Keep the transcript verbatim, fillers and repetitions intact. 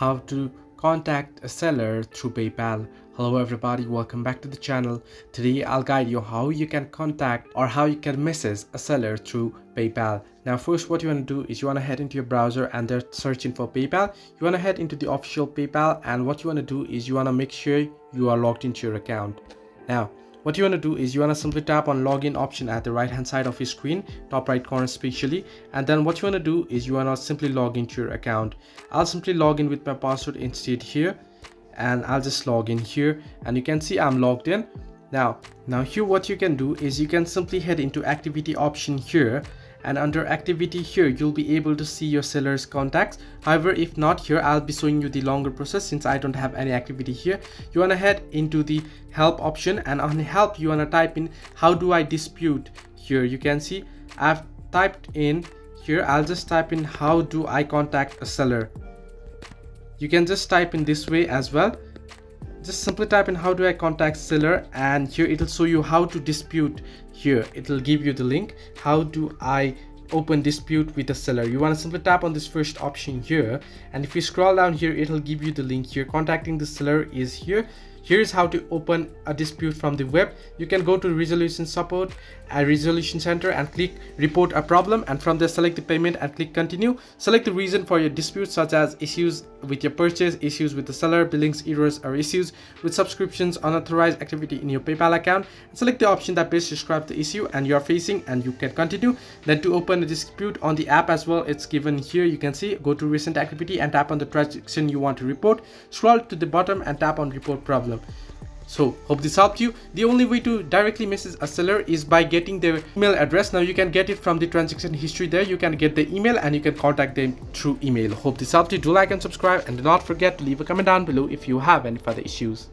how to contact a seller through PayPal. Hello everybody, welcome back to the channel. Today I'll guide you how you can contact or how you can message a seller through PayPal. Now first what you want to do is you want to head into your browser and they're searching for PayPal. You want to head into the official PayPal, and what you want to do is you want to make sure you are logged into your account. Now what you want to do is you want to simply tap on login option at the right hand side of your screen, top right corner especially, and then what you want to do is you want to simply log into your account. I'll simply log in with my password instead here, and I'll just log in here, and you can see I'm logged in. Now, now here what you can do is you can simply head into activity option here, and under activity here you'll be able to see your seller's contacts. However, if not here, I'll be showing you the longer process since I don't have any activity here. You want to head into the help option, and on help you want to type in how do I dispute. Here you can see I've typed in here. I'll just type in how do I contact a seller. You can just type in this way as well. Just simply type in how do I contact seller, and here it'll show you how to dispute. Here it'll give you the link, how do I open dispute with the seller. You want to simply tap on this first option here, and if you scroll down here it'll give you the link here. Contacting the seller is here. Here is how to open a dispute from the web. You can go to resolution support and resolution center and click report a problem, and from there select the payment and click continue. Select the reason for your dispute, such as issues with your purchase, issues with the seller, billings errors, or issues with subscriptions, unauthorized activity in your PayPal account, and select the option that best describes the issue and you are facing, and you can continue. Then to open a dispute on the app as well, it's given here. You can see go to recent activity and tap on the transaction you want to report. Scroll to the bottom and tap on report problem. So hope this helped you. The only way to directly message a seller is by getting their email address. Now you can get it from the transaction history there. You can get the email and you can contact them through email. Hope this helped you. Do like and subscribe, and do not forget to leave a comment down below if you have any further issues.